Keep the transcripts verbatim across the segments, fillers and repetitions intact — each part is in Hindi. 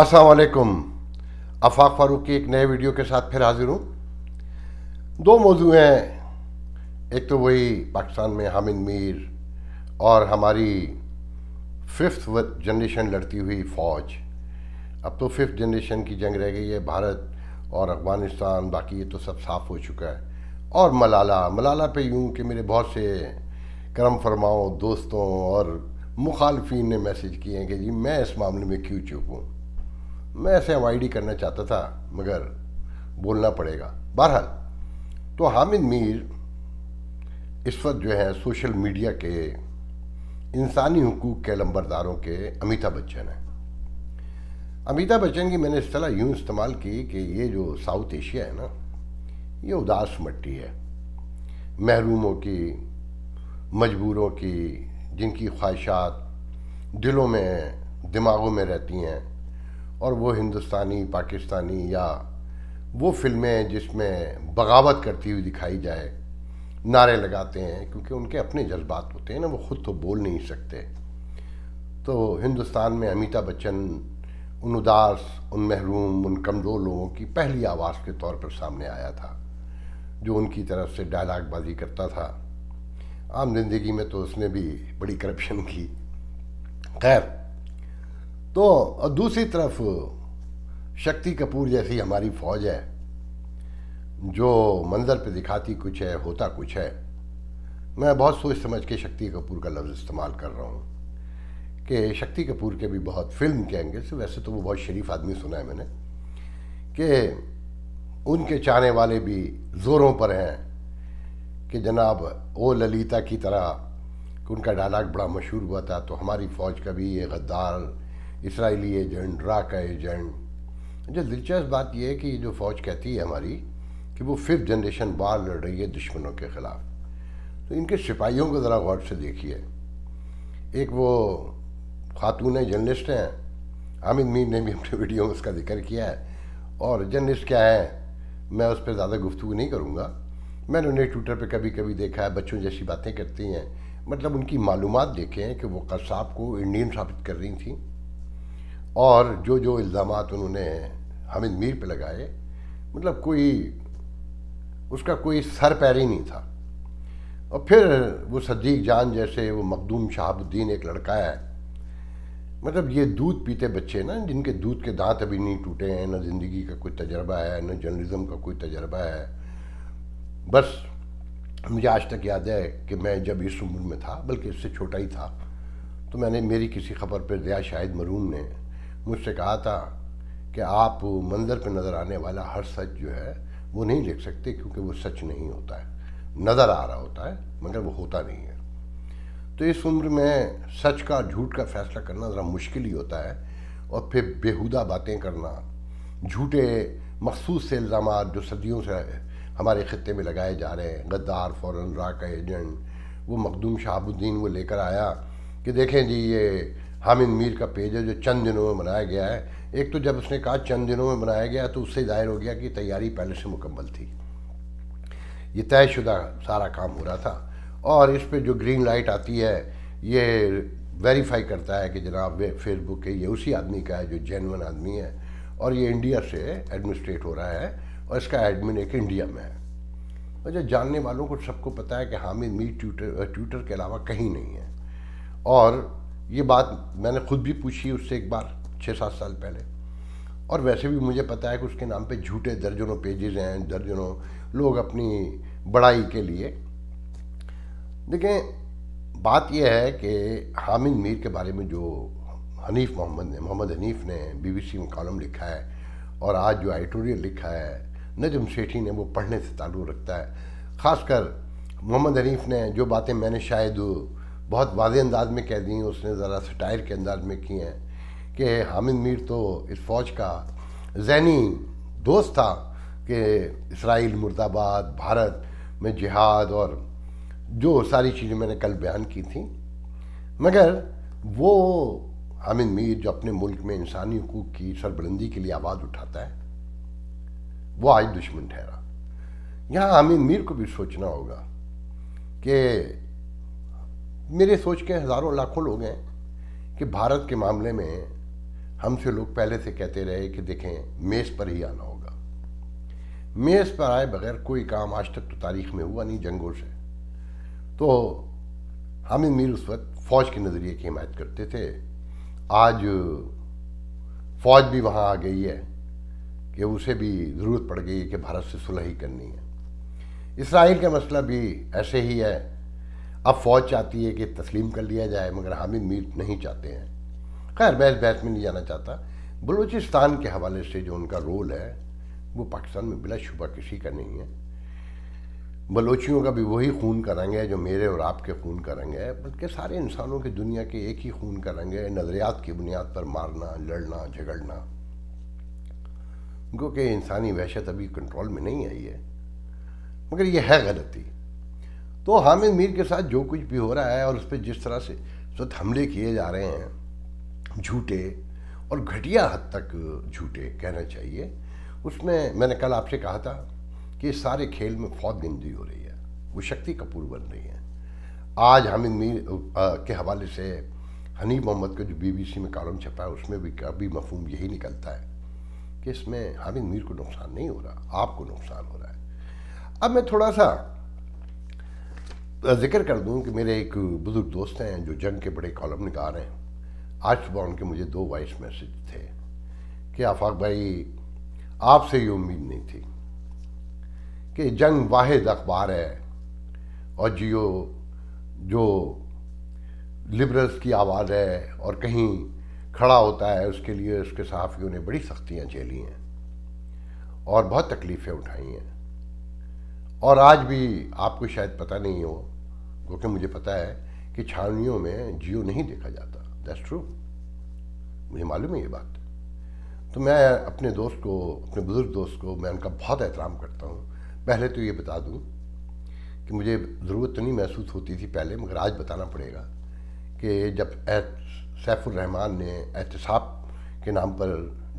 अस्सलाम वालेकुम। अफाक फारूकी एक नए वीडियो के साथ फिर हाजिर हूँ। दो मौजू हैं, एक तो वही पाकिस्तान में हामिद मीर और हमारी फिफ्थ जनरेशन लड़ती हुई फ़ौज। अब तो फिफ्थ जनरेशन की जंग रह गई है, भारत और अफगानिस्तान, बाकी ये तो सब साफ़ हो चुका है। और मलाला मलाला पे यूँ कि मेरे बहुत से करम फरमाओ दोस्तों और मुखालफिन ने मैसेज किए हैं कि जी मैं इस मामले में क्यों चुप हूँ। मैं ऐसे अवॉइड ही करना चाहता था मगर बोलना पड़ेगा। बहरहाल तो हामिद मीर इस वक्त जो है सोशल मीडिया के इंसानी हुकूक के लंबरदारों के अमिताभ बच्चन हैं। अमिताभ बच्चन की मैंने इस तरह यूँ इस्तेमाल की कि ये जो साउथ एशिया है ना, ये उदास मट्टी है, महरूमों की, मजबूरों की, जिनकी ख्वाहिशात दिलों में दिमागों में रहती हैं। और वो हिंदुस्तानी, पाकिस्तानी या वो फिल्में जिसमें बगावत करती हुई दिखाई जाए, नारे लगाते हैं, क्योंकि उनके अपने जज्बात होते हैं ना, वो ख़ुद तो बोल नहीं सकते। तो हिंदुस्तान में अमिताभ बच्चन उन उदास, उन महरूम, उन कमज़ोर लोगों की पहली आवाज़ के तौर पर सामने आया था, जो उनकी तरफ से डायलॉग बाजी करता था। आम जिंदगी में तो उसने भी बड़ी करप्शन की। खैर तो और दूसरी तरफ शक्ति कपूर जैसी हमारी फ़ौज है, जो मंजर पे दिखाती कुछ है, होता कुछ है। मैं बहुत सोच समझ के शक्ति कपूर का लफ्ज़ इस्तेमाल कर रहा हूँ कि शक्ति कपूर के भी बहुत फिल्म के एंगल से, वैसे तो वो बहुत शरीफ आदमी सुना है मैंने, कि उनके चाहने वाले भी ज़ोरों पर हैं कि जनाब ओ ललिता की तरह, उनका डायलॉग बड़ा मशहूर हुआ था। तो हमारी फ़ौज का भी ये गद्दार इसराइली एजेंट, रा का एजेंट। जो दिलचस्प बात यह है कि ये जो फ़ौज कहती है हमारी कि वो फिफ्थ जनरेशन वार लड़ रही है दुश्मनों के ख़िलाफ़, तो इनके सिपाहियों को ज़रा गौर से देखिए। एक वो खातून जर्नलिस्ट हैं, हामिद मीर ने भी अपने वीडियो में उसका जिक्र किया है। और जर्नलिस्ट क्या है, मैं उस पर ज़्यादा गुफ्तगू नहीं करूँगा। मैंने उन्हें ट्विटर पर कभी कभी देखा है, बच्चों जैसी बातें करती हैं। मतलब उनकी मालूमात देखें कि वो कसाब को इंडियन साबित कर रही थी, और जो जो इल्ज़ामात उन्होंने हामिद मीर पे लगाए, मतलब कोई उसका कोई सर पैर ही नहीं था। और फिर वो सद्दीक जान जैसे, वो मखदूम शहाबुद्दीन एक लड़का है, मतलब ये दूध पीते बच्चे ना, जिनके दूध के दांत अभी नहीं टूटे हैं, ना ज़िंदगी का कोई तजर्बा है, ना जर्नलिज़म का कोई तजर्बा है। बस मुझे आज तक याद है कि मैं जब इस उम्र में था, बल्कि इससे छोटा ही था, तो मैंने मेरी किसी ख़बर पर ज़िया शाहिद मरूम ने मुझसे कहा था कि आप मंजर पर नज़र आने वाला हर सच जो है वो नहीं लिख सकते, क्योंकि वो सच नहीं होता है, नज़र आ रहा होता है मगर वो होता नहीं है। तो इस उम्र में सच का झूठ का फैसला करना ज़रा मुश्किल ही होता है। और फिर बेहुदा बातें करना, झूठे मखसूस से इल्ज़ाम जो सदियों से हमारे ख़त्े में लगाए जा रहे हैं, गद्दार, फ़ौरन रा का एजेंट। वो मखदूम शहाबुद्दीन वो लेकर आया कि देखें जी ये हामिद मीर का पेज है जो चंद दिनों में बनाया गया है। एक तो जब उसने कहा चंद दिनों में बनाया गया, तो उससे जाहिर हो गया कि तैयारी पहले से मुकम्मल थी, ये तयशुदा सारा काम हो रहा था। और इस पे जो ग्रीन लाइट आती है, ये वेरीफाई करता है कि जनाब फेसबुक के ये उसी आदमी का है जो जेन्युइन आदमी है, और ये इंडिया से एडमिनिस्ट्रेट हो रहा है, और इसका एडमिन एक इंडिया में है। और जो जानने वालों को सबको पता है कि हामिद मीर ट्विटर ट्विटर के अलावा कहीं नहीं है। और ये बात मैंने खुद भी पूछी उससे एक बार छः सात साल पहले, और वैसे भी मुझे पता है कि उसके नाम पे झूठे दर्जनों पेजेस हैं, दर्जनों लोग अपनी बड़ाई के लिए। देखें बात यह है कि हामिद मीर के बारे में जो हनीफ मोहम्मद ने मोहम्मद हनीफ ने बीबीसी में कॉलम लिखा है, और आज जो एडिटोरियल लिखा है नजम सेठी ने, वो पढ़ने से ताल्लुक़ रखता है। ख़ासकर मोहम्मद हनीफ ने जो बातें मैंने शायद बहुत वाज़े अंदाज में कह दी, उसने ज़रा सटायर के अंदाज में किए हैं कि हामिद मीर तो इस फ़ौज का जहनी दोस्त था कि इसराइल मुर्दाबाद, भारत में जिहाद, और जो सारी चीज़ें मैंने कल बयान की थी। मगर वो हामिद मीर जो अपने मुल्क में इंसानी हकूक़ की सरबुलंदी के लिए आवाज़ उठाता है, वो आज दुश्मन ठहरा। यहाँ हामिद मीर को भी सोचना होगा कि मेरे सोच के हज़ारों लाखों लोग हैं कि भारत के मामले में हमसे लोग पहले से कहते रहे कि देखें मेज़ पर ही आना होगा। मेज़ पर आए बगैर कोई काम आज तक तो तारीख़ में हुआ नहीं जंगों से। तो हामिद मीर उस वक्त फ़ौज के नज़रिए की हिमायत करते थे। आज फ़ौज भी वहाँ आ गई है कि उसे भी ज़रूरत पड़ गई है कि भारत से सुलह ही करनी है। इसराइल का मसला भी ऐसे ही है। अब फ़ौज चाहती है कि तस्लीम कर लिया जाए, मगर हामिद मीर नहीं चाहते हैं। खैर, बहस बहस में नहीं जाना चाहता। बलूचिस्तान के हवाले से जो उनका रोल है वो पाकिस्तान में बिला शुबा किसी का नहीं है। बलोचियों का भी वही खून का रंग है जो मेरे और आपके खून का रंग है, बल्कि सारे इंसानों के दुनिया के एक ही खून का रंग है। नज़रियात की बुनियाद पर मारना, लड़ना, झगड़ना, क्योंकि इंसानी वहशत अभी कंट्रोल में नहीं आई है, मगर यह है गलती। तो हामिद मीर के साथ जो कुछ भी हो रहा है और उस पर जिस तरह से सख्त हमले किए जा रहे हैं, झूठे और घटिया हद तक झूठे कहना चाहिए, उसमें मैंने कल आपसे कहा था कि सारे खेल में फौज गंदी हो रही है, वो शक्ति कपूर बन रही है। आज हामिद मीर के हवाले से हनीफ मोहम्मद का जो बीबीसी में कॉलम छपा है उसमें भी काफ़ी मफहूम यही निकलता है कि इसमें हामिद मीर को नुकसान नहीं हो रहा, आपको नुकसान हो रहा है। अब मैं थोड़ा सा जिक्र कर दूं कि मेरे एक बुज़ुर्ग दोस्त हैं जो जंग के बड़े कॉलम निकाल रहे हैं। आज सुबह उनके मुझे दो वॉइस मैसेज थे कि आफाक भाई, आपसे ये उम्मीद नहीं थी कि जंग वाहिद अखबार है और जियो जो लिबरल्स की आवाज़ है और कहीं खड़ा होता है, उसके लिए उसके सहाफ़ियों ने बड़ी सख्तियां झेली हैं और बहुत तकलीफ़ें उठाई हैं। और आज भी आपको शायद पता नहीं हो, क्योंकि मुझे पता है कि छावनियों में जियो नहीं देखा जाता। दैट्स ट्रू, मुझे मालूम है ये बात। तो मैं अपने दोस्त को, अपने बुज़ुर्ग दोस्त को, मैं उनका बहुत एहतराम करता हूँ। पहले तो ये बता दूं कि मुझे ज़रूरत तो नहीं महसूस होती थी पहले, मगर आज बताना पड़ेगा कि जब सैफुर रहमान ने एहतसाब के नाम पर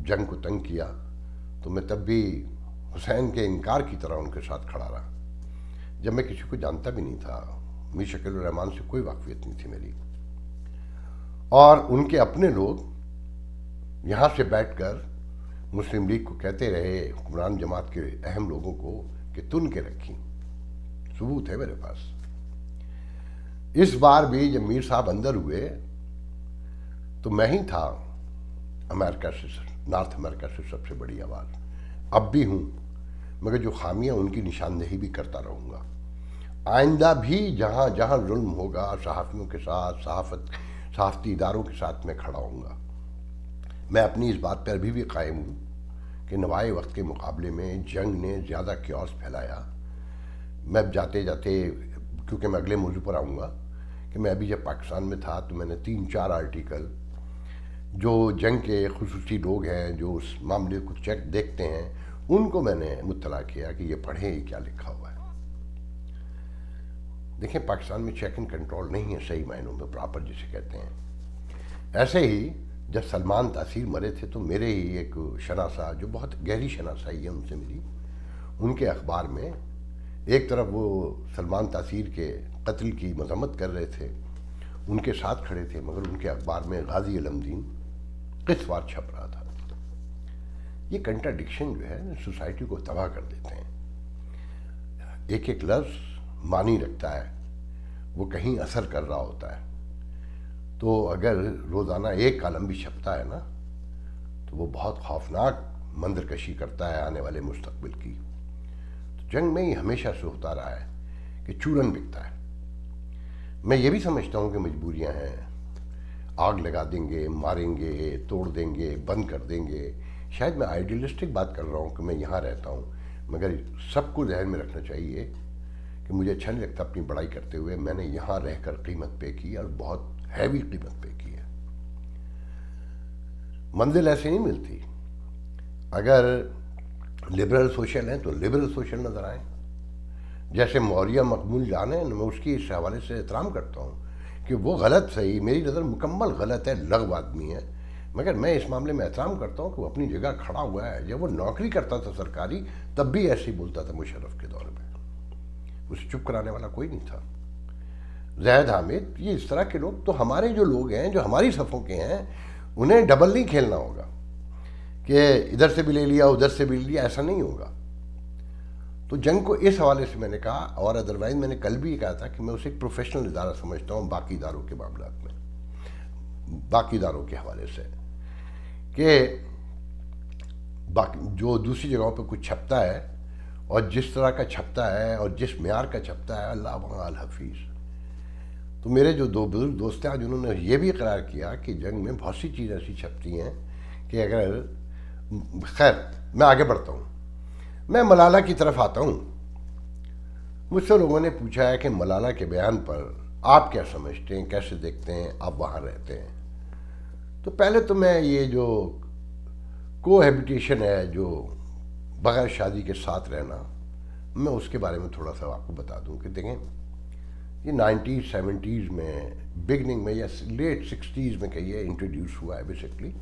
जंग को तंग किया तो मैं तब भी हुसैन के इनकार की तरह उनके साथ खड़ा रहा, जब मैं किसी को जानता भी नहीं था। मीर शकील रहमान से कोई वाकफियत नहीं थी मेरी, और उनके अपने लोग यहाँ से बैठ कर मुस्लिम लीग को कहते रहे, हुक्मरान जमात के अहम लोगों को, तुन के रखी। सबूत है मेरे पास। इस बार भी जब मीर साहब अंदर हुए तो मैं ही था अमेरिका से, नॉर्थ अमेरिका से सबसे बड़ी आवाज़। अब भी हूं, मगर जो खामियां उनकी निशानदेही भी करता रहूंगा। आइंदा भी जहां जहां जुल्म होगा सहाफ़ियों के साथ, सहाफत सहाफ़ती इदारों के साथ मैं खड़ा होऊंगा। मैं अपनी इस बात पर अभी भी कायम हूं कि नवाए वक्त के मुकाबले में जंग ने ज़्यादा क्योस फैलाया। मैं अब जाते जाते, क्योंकि मैं अगले मौजू पर आऊँगा, कि मैं अभी जब पाकिस्तान में था तो मैंने तीन चार आर्टिकल, जो जंग के खुसूसी लोग हैं जो उस मामले को चेक देखते हैं, उनको मैंने मुतला किया कि ये पढ़ें क्या लिखा हुआ है। देखें, पाकिस्तान में चेक एंड कंट्रोल नहीं है सही मायनों में, प्रॉपर जिसे कहते हैं। ऐसे ही जब सलमान तासीर मरे थे तो मेरे ही एक शनासा, जो बहुत गहरी शनासाई है उनसे मेरी, उनके अखबार में एक तरफ वो सलमान तासीर के कत्ल की मजम्मत कर रहे थे, उनके साथ खड़े थे, मगर उनके अखबार में गाजी अलमदीन किसवार छप रहा था। ये कंट्राडिक्शन जो है सोसाइटी को तबाह कर देते हैं। एक एक लफ्ज़ मानी रखता है, वो कहीं असर कर रहा होता है। तो अगर रोज़ाना एक कॉलम भी छपता है ना, तो वो बहुत खौफनाक मंजरकशी करता है आने वाले मुस्तकबिल की। तो जंग में ही हमेशा से होता रहा है कि चूरन बिकता है। मैं ये भी समझता हूँ कि मजबूरियाँ हैं, आग लगा देंगे, मारेंगे, तोड़ देंगे, बंद कर देंगे। शायद मैं आइडियलिस्टिक बात कर रहा हूँ कि मैं यहाँ रहता हूँ, मगर सबको जहन में रखना चाहिए कि मुझे अच्छा नहीं लगता अपनी बड़ाई करते हुए। मैंने यहाँ रह कर कीमत पे की और बहुत हैवी कीमत पे की है। मंजिल ऐसे नहीं मिलती। अगर लिबरल सोशल हैं तो लिबरल सोशल नज़र आए, जैसे मौरिया मकबूल जान है, मैं उसकी इस हवाले से एहतराम करता हूँ कि वो गलत सही, मेरी नज़र मुकम्मल गलत है, लग़व आदमी है, मगर मैं इस मामले में एहतराम करता हूँ कि वो अपनी जगह खड़ा हुआ है। जब वो नौकरी करता था सरकारी, तब भी ऐसे ही बोलता था मुशर्रफ के दौर में, उसे चुप कराने वाला कोई नहीं था। जैद हामिद, ये इस तरह के लोग तो हमारे जो लोग हैं, जो हमारी सफ़ों के हैं, उन्हें डबल नहीं खेलना होगा कि इधर से भी ले लिया उधर से भी ले लिया, ऐसा नहीं होगा। तो जंग को इस हवाले से मैंने कहा, और अदरवाइज मैंने कल भी कहा था कि मैं उसे एक प्रोफेशनल इदारा समझता हूँ बाकी इदारों के मामला में, बाकी इदारों के हवाले से कि बाकी जो दूसरी जगहों पे कुछ छपता है और जिस तरह का छपता है और जिस म्यार का छपता है, अल्लाह वहाँ अल हफीज़। तो मेरे जो दो बुजुर्ग दोस्त हैं आज, उन्होंने ये भी इकरार किया कि जंग में बहुत सी चीज़ ऐसी छपती हैं कि अगर, खैर मैं आगे बढ़ता हूँ, मैं मलाला की तरफ आता हूँ। मुझसे लोगों ने पूछा है कि मलाला के बयान पर आप क्या समझते हैं, कैसे देखते हैं, आप वहाँ रहते हैं। तो पहले तो मैं ये जो कोहैबिटेशन है, जो बगैर शादी के साथ रहना, मैं उसके बारे में थोड़ा सा आपको बता दूँ कि देखें ये नाइन्टीज़ सेवेंटीज़ में, बिगनिंग में या लेट सिक्सटीज़ में कहिए, इंट्रोड्यूस हुआ है बेसिकली।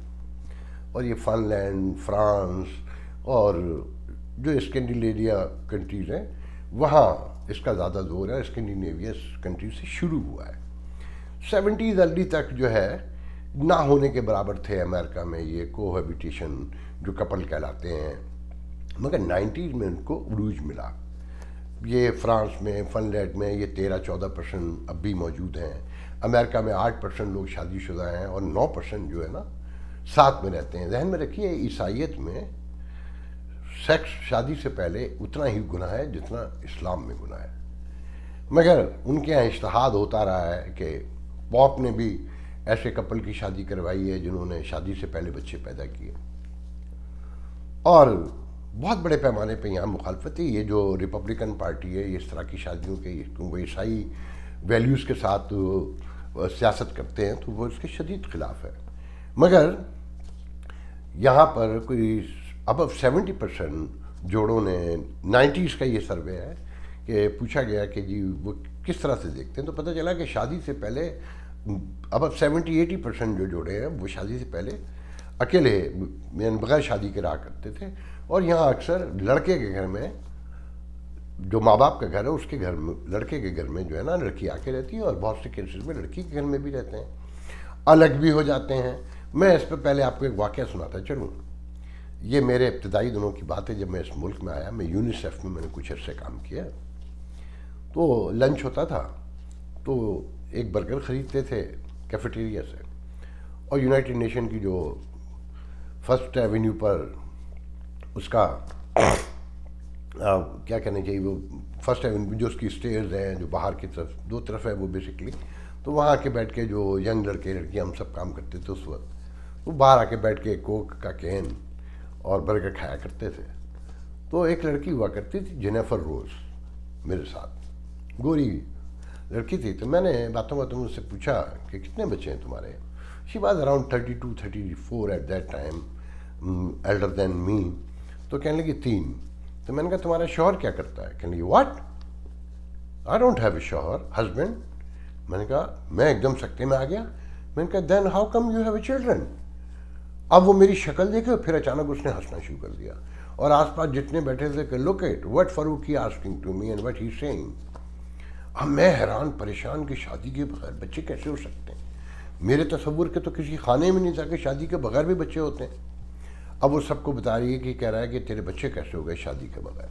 और ये फिनलैंड, फ्रांस और जो स्कैंडिनेविया कंट्रीज़ हैं वहाँ इसका ज़्यादा जोर है, स्कैंडिनेविया कंट्रीज से शुरू हुआ है। सेवेंटीज़ अर्ली तक जो है ना होने के बराबर थे अमेरिका में ये कोहैबिटेशन जो कपल कहलाते हैं, मगर नाइन्टीज़ में उनको उरूज मिला। ये फ्रांस में, फिनलैंड में ये तेरह चौदह परसेंट अब भी मौजूद हैं। अमेरिका में आठ परसेंट लोग शादीशुदा हैं और नौ परसेंट जो है ना साथ में रहते हैं। जहन में रखिए ईसाइयत में सेक्स शादी से पहले उतना ही गुनाह है जितना इस्लाम में गुनाह है, मगर उनके यहाँ इज्तिहाद होता रहा है कि पॉप ने भी ऐसे कपल की शादी करवाई है जिन्होंने शादी से पहले बच्चे पैदा किए। और बहुत बड़े पैमाने पे यहाँ मुखालफत है। ये जो रिपब्लिकन पार्टी है ये इस तरह की शादियों के, वो ईसाई वैल्यूज़ के साथ सियासत करते हैं तो वो इसके शदीद खिलाफ है। मगर यहाँ पर कोई अब सेवेंटी परसेंट जोड़ों ने, नाइन्टीज़ का ये सर्वे है कि पूछा गया कि जी वो किस तरह से देखते हैं, तो पता चला कि शादी से पहले अब सेवेंटी एटी परसेंट जो जोड़े हैं वो शादी से पहले अकेले यानी बगैर शादी के रहा करते थे। और यहाँ अक्सर लड़के के घर में, जो माँ बाप का घर है उसके घर में, लड़के के घर में जो है ना लड़की आके रहती है, और बहुत से केसेस में लड़की के घर में भी रहते हैं, अलग भी हो जाते हैं। मैं इस पर पहले आपको एक वाक़या सुनाता चलूँ। ये मेरे इब्तदाई दिनों की बात है जब मैं इस मुल्क में आया। मैं यूनिसेफ में मैंने कुछ अर्से काम किया, तो लंच होता था तो एक बर्गर ख़रीदते थे कैफेटेरिया से, और यूनाइटेड नेशन की जो फर्स्ट एवेन्यू पर उसका आ, क्या कहना चाहिए, वो फर्स्ट एवेन्यू जो उसकी स्टेयर्स हैं जो बाहर की तरफ दो तरफ है वो बेसिकली, तो वहाँ आके बैठ के जो यंग लड़के लड़कियाँ हम सब काम करते थे उस वक्त, वो बाहर आके बैठ के कोक का कैन और बर्गर खाया करते थे। तो एक लड़की हुआ करती थी जेनिफर रोज़, मेरे साथ गोरी लड़की थी। तो मैंने बातों बातों में उससे पूछा कि कितने बच्चे हैं तुम्हारे। She was around thirty two thirty four at that time, elder than me. तो कहने लगी तीन। तो मैंने कहा तुम्हारा शौहर क्या करता है। कहने लगी what, I don't have a शौहर, हस्बैंड। मैंने कहा, मैं एकदम सकते में आ गया। मैंने कहा then how come you have a children. अब वो मेरी शक्ल देखे, फिर अचानक उसने हंसना शुरू कर दिया, और आसपास जितने बैठे थे, look at what Farooqui asking to me and what he saying. अब मैं हैरान परेशान कि शादी के बगैर बच्चे कैसे हो सकते हैं, मेरे तस्वुर के तो किसी खाने में नहीं था कि शादी के बगैर भी बच्चे होते हैं। अब वो सबको बता रही है कि कह रहा है कि तेरे बच्चे कैसे हो गए शादी के बगैर।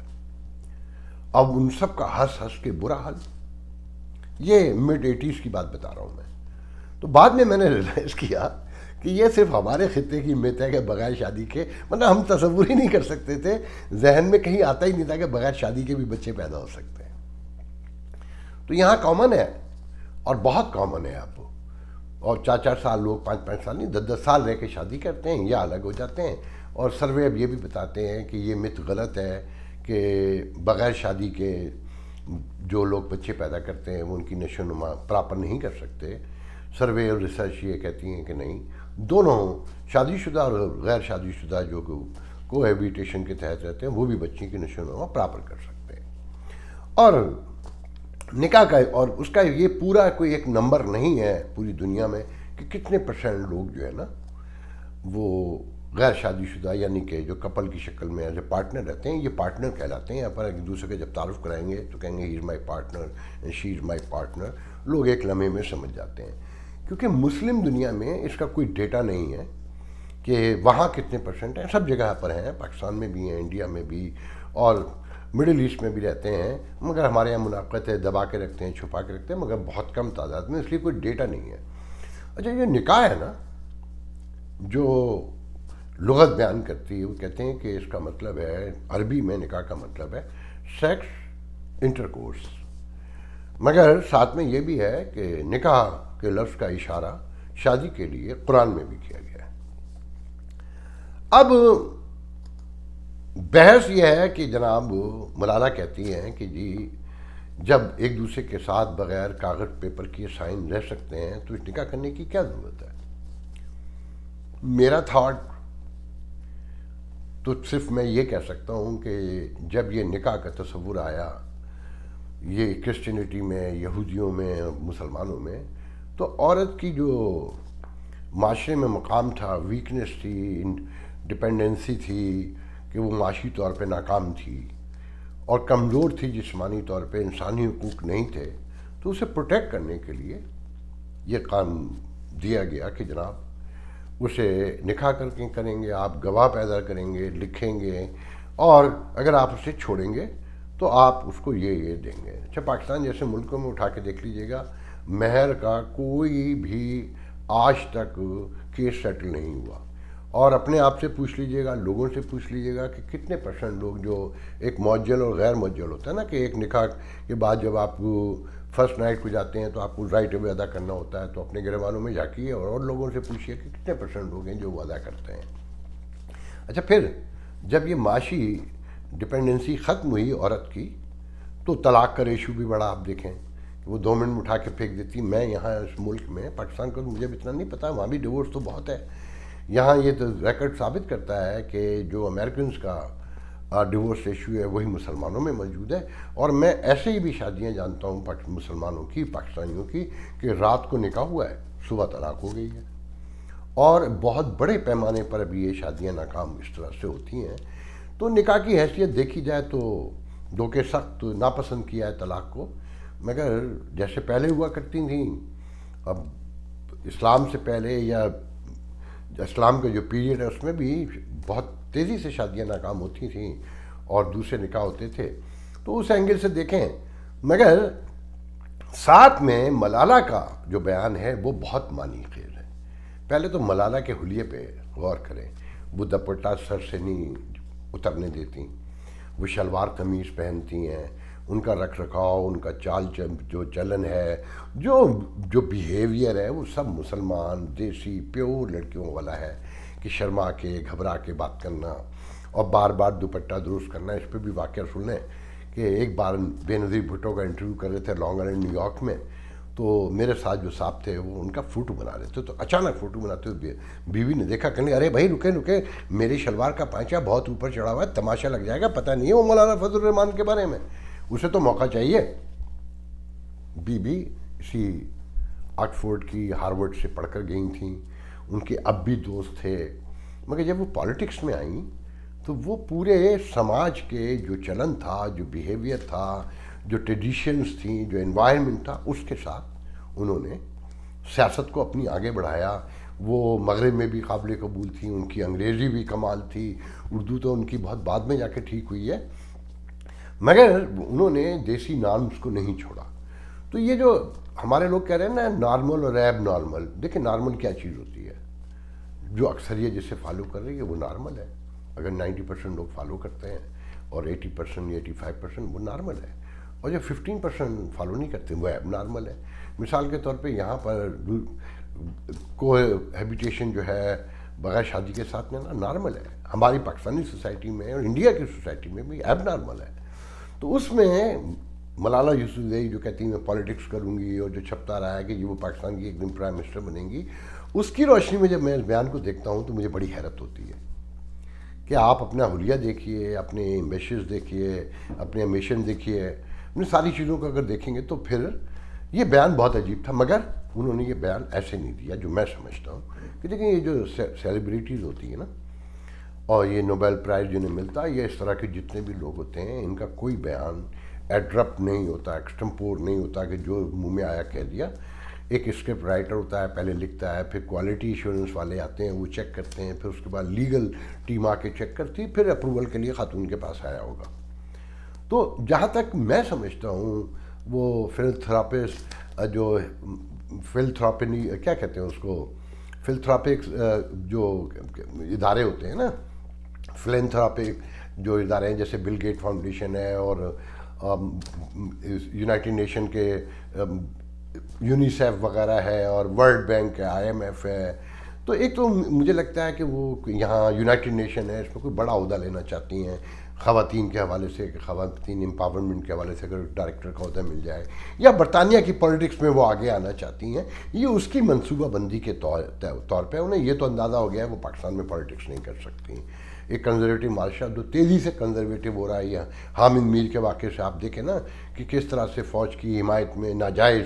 अब उन सब का हंस हंस के बुरा हाल। ये मिड एटीज़ की बात बता रहा हूँ मैं। तो बाद में मैंने रियलाइज़ किया कि ये सिर्फ हमारे ख़िते की मित है कि बग़ैर शादी के, मतलब हम तसव्वुर ही नहीं कर सकते थे, जहन में कहीं आता ही नहीं था कि बग़ैर शादी के भी बच्चे पैदा हो सकते हैं। तो यहाँ कॉमन है और बहुत कॉमन है। आप और चार चार साल लोग, पाँच पाँच साल नहीं, दस दस साल रह के शादी करते हैं या अलग हो जाते हैं। और सर्वे अब ये भी बताते हैं कि ये मिथ गलत है कि बग़ैर शादी के जो लोग बच्चे पैदा करते हैं वो उनकी नशोनुमा प्रॉपर नहीं कर सकते। सर्वे और रिसर्च ये कहती हैं कि नहीं, दोनों शादीशुदा और गैर शादीशुदा जो कोहैबिटेशन के तहत रहते हैं वो भी बच्चे की नशोनुमा प्रॉपर कर सकते हैं। और निकाह का, और उसका ये पूरा कोई एक नंबर नहीं है पूरी दुनिया में कि कितने परसेंट लोग जो है ना वो गैर शादीशुदा, यानी कि जो कपल की शक्ल में एज ए पार्टनर रहते हैं, ये पार्टनर कहलाते हैं। अपन एक दूसरे के जब तारुफ कराएंगे तो कहेंगे he is my partner, she is my partner, लोग एक लम्हे में समझ जाते हैं। क्योंकि मुस्लिम दुनिया में इसका कोई डेटा नहीं है कि वहाँ कितने परसेंट हैं। सब जगह पर हैं, पाकिस्तान में भी हैं, इंडिया में भी और मिडिल ईस्ट में भी रहते हैं, मगर हमारे यहाँ मुनाफ़त है, दबा के रखते हैं, छुपा के रखते हैं, मगर बहुत कम तादाद में, इसलिए कोई डेटा नहीं है। अच्छा, ये निकाह है ना जो लुगत बयान करती है, वो कहते हैं कि इसका मतलब है, अरबी में निकाह का मतलब है सेक्स इंटरकोर्स, मगर साथ में ये भी है कि निकाह के लफ्ज़ का इशारा शादी के लिए कुरान में भी किया गया है। अब बहस यह है कि जनाब मलाला कहती हैं कि जी जब एक दूसरे के साथ बग़ैर कागज़ पेपर के साइन रह सकते हैं तो इस निकाह करने की क्या ज़रूरत है। मेरा थाट तो सिर्फ मैं ये कह सकता हूँ कि जब ये निकाह का तस्वुर आया ये क्रिश्चियनिटी में, यहूदियों में, मुसलमानों में, तो औरत की जो माशरे में मकाम था, वीकनेस थी, डिपेंडेंसी थी कि वो माशी तौर पे नाकाम थी और कमज़ोर थी जिस्मानी तौर पे, इंसानी हकूक़ नहीं थे, तो उसे प्रोटेक्ट करने के लिए ये कानून दिया गया कि जनाब उसे निकाह करके करेंगे, आप गवाह पैदा करेंगे, लिखेंगे और अगर आप उसे छोड़ेंगे तो आप उसको ये ये देंगे। अच्छा, पाकिस्तान जैसे मुल्कों में उठा के देख लीजिएगा, महर का कोई भी आज तक केस सेटल नहीं हुआ, और अपने आप से पूछ लीजिएगा, लोगों से पूछ लीजिएगा कि कितने परसेंट लोग जो एक मुअज्जल और गैर मुअज्जल होता है ना, कि एक निकाह के बाद जब आप फर्स्ट नाइट को जाते हैं तो आपको राइट अवे अदा करना होता है, तो अपने घर वालों में झाँकिए और, और लोगों से पूछिए कि कितने परसेंट लोग हैं जो वो अदा करते हैं। अच्छा, फिर जब ये माशी डिपेंडेंसी ख़त्म हुई औरत की तो तलाक का रेशू भी बड़ा, आप देखें वो दो मिनट में उठा के फेंक देती। मैं यहाँ इस मुल्क में, पाकिस्तान का मुझे भी इतना नहीं पता, वहाँ भी डिवोर्स तो बहुत है, यहाँ ये तो रिकॉर्ड साबित करता है कि जो अमेरिकन का डिवोर्स रेशू है वही मुसलमानों में मौजूद है। और मैं ऐसे ही भी शादियाँ जानता हूँ मुसलमानों की, पाकिस्तानियों की, कि रात को निकाह हुआ है, सुबह तलाक हो गई है, और बहुत बड़े पैमाने पर अभी ये शादियाँ नाकाम इस तरह से होती हैं। तो निकाह की हैसियत देखी जाए तो दो के सख्त नापसंद किया है तलाक को, मगर जैसे पहले हुआ करती थी, अब इस्लाम से पहले या इस्लाम का जो पीरियड है उसमें भी बहुत तेज़ी से शादियां नाकाम होती थी और दूसरे निकाह होते थे, तो उस एंगल से देखें। मगर साथ में मलाला का जो बयान है वो बहुत मानी खेल है। पहले तो मलाला के हुलिये पे गौर करें, वो दुपट्टा सर से नहीं उतरने देती, वो शलवार कमीज़ पहनती हैं, उनका रख रखाव, उनका चाल जो चलन है, जो जो बिहेवियर है, वो सब मुसलमान देसी प्योर लड़कियों वाला है कि शर्मा के, घबरा के बात करना और बार बार दुपट्टा दुरुस्त करना। इस पर भी वाक़या सुन लें कि एक बार बेनज़ीर भुट्टो का इंटरव्यू कर रहे थे लॉन्ग आइलैंड न्यूयॉर्क में, तो मेरे साथ जो साहब थे वो उनका फ़ोटो बना रहे थे, तो अचानक फ़ोटो बनाते हुए बीवी ने देखा, कहने अरे भाई रुके रुके, मेरी शलवार का पांचा बहुत ऊपर चढ़ा हुआ है, तमाशा लग जाएगा, पता नहीं है वो मौलाना फजलुर रहमान के बारे में, उसे तो मौका चाहिए। बीबी इसी ऑक्सफोर्ड की, हार्वर्ड से पढ़ कर गई थी, उनके अब भी दोस्त थे, मगर जब वो पॉलिटिक्स में आई तो वो पूरे समाज के जो चलन था, जो बिहेवियर था, जो ट्रेडिशंस थी, जो एनवायरनमेंट था, उसके साथ उन्होंने सियासत को अपनी आगे बढ़ाया। वो मगरब में भी काबिल कबूल थी, उनकी अंग्रेज़ी भी कमाल थी, उर्दू तो उनकी बहुत बाद में जाके ठीक हुई है, मगर उन्होंने देसी नॉर्म्स को नहीं छोड़ा। तो ये जो हमारे लोग कह रहे हैं ना नॉर्मल और एब नॉर्मल, देखिए नॉर्मल क्या चीज़ होती है, जो अक्सर ये जिसे फॉलो कर रही है वो नॉर्मल है, अगर नाइन्टी परसेंट लोग फॉलो करते हैं और एटी परसेंट या एटी फाइव परसेंट वो नॉर्मल है, और जो फिफ्टीन परसेंट फॉलो नहीं करते वो एब नॉर्मल है। मिसाल के तौर पे यहाँ पर कोहैबिटेशन जो है बगैर शादी के साथ में ना नॉर्मल है, हमारी पाकिस्तानी सोसाइटी में और इंडिया की सोसाइटी में भी एब नॉर्मल है। तो उसमें मलाला यूसुफ़ज़ई जो कहती है मैं पॉलिटिक्स करूँगी और जो छपता रहा है कि वो पाकिस्तान की एक दिन प्राइम मिनिस्टर बनेंगी, उसकी रोशनी में जब मैं इस बयान को देखता हूँ तो मुझे बड़ी हैरत होती है कि आप अपना हुलिया देखिए, अपने एम्बिशंस देखिए, अपने एम्बिशन देखिए, इन सारी चीज़ों को अगर देखेंगे तो फिर ये बयान बहुत अजीब था। मगर उन्होंने ये बयान ऐसे नहीं दिया जो मैं समझता हूँ कि देखिए ये जो सेलिब्रिटीज़ होती है ना और ये नोबेल प्राइज़ जिन्हें मिलता है, ये इस तरह के जितने भी लोग होते हैं इनका कोई बयान एड्रप्ट नहीं होता, एक्सटम्पोर नहीं होता कि जो मुँह में आया कह दिया। एक स्क्रिप्ट राइटर होता है, पहले लिखता है, फिर क्वालिटी इंश्योरेंस वाले आते हैं, वो चेक करते हैं, फिर उसके बाद लीगल टीम आके चेक करती है, फिर अप्रूवल के लिए खातून के पास आया होगा। तो जहाँ तक मैं समझता हूँ वो फिलथ्रापिस्ट जो फिलथ्रापिनी क्या कहते हैं उसको, फिलथ्रापिक जो इदारे होते हैं ना, फिलथ्रापिक जो इदारे हैं, जैसे बिल गेट फाउंडेशन है और यूनाइटेड नेशन के यूनिसेफ वगैरह है और वर्ल्ड बैंक है, आई एम एफ है। तो एक तो मुझे लगता है कि वो यहाँ यूनाइटेड नेशन है, इसमें कोई बड़ा अहदा लेना चाहती हैं ख़वातीन के हवाले से, ख़वातीन एम्पावरमेंट के हवाले से अगर डायरेक्टर का अहदा मिल जाए, या बरतानिया की पॉलिटिक्स में वो आगे आना चाहती हैं, ये उसकी मनसूबाबंदी के तौर तौर पे उन्हें ये तो अंदाज़ा हो गया है वो पाकिस्तान में पॉलिटिक्स नहीं कर सकती। एक कंजर्वेटिव मार्शल जो तेज़ी से कंजर्वेटिव हो रहा है, या हामिद मीर के वाक़े से आप देखें ना कि किस तरह से फ़ौज की हिमायत में नाजायज़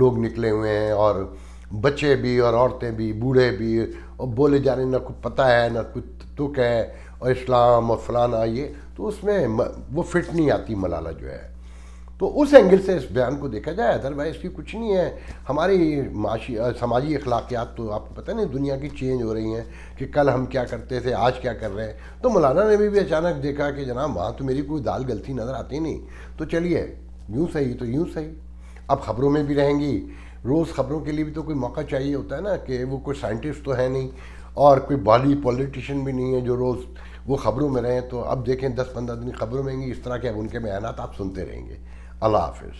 लोग निकले हुए हैं, और बच्चे भी और औरतें भी, बूढ़े भी, और बोले जा रहे ना कुछ पता है ना कुछ तुक है, और इस्लाम और फलाना, ये तो उसमें वो फिट नहीं आती मलाला जो है। तो उस एंगल से इस बयान को देखा जाए, अदरवाइज़ इसकी कुछ नहीं है। हमारी माशी समाजी अखलाकियात तो आपको पता नहीं दुनिया की चेंज हो रही हैं कि कल हम क्या करते थे आज क्या कर रहे हैं। तो मौलाना ने भी, भी अचानक देखा कि जनाब वहाँ तो मेरी कोई दाल गलती नज़र आती नहीं, तो चलिए यूँ सही तो यूँ सही, अब ख़बरों में भी रहेंगी। रोज़ ख़बरों के लिए भी तो कोई मौका चाहिए होता है ना, कि वो कोई साइंटिस्ट तो है नहीं और कोई बाली पॉलिटिशियन भी नहीं है जो रोज़ वो ख़बरों में रहें। तो अब देखें दस पंद्रह दिन ख़बरों में रहेंगी, इस तरह के अब उनके बयान आप सुनते रहेंगे। अल्लाह हाफिज़।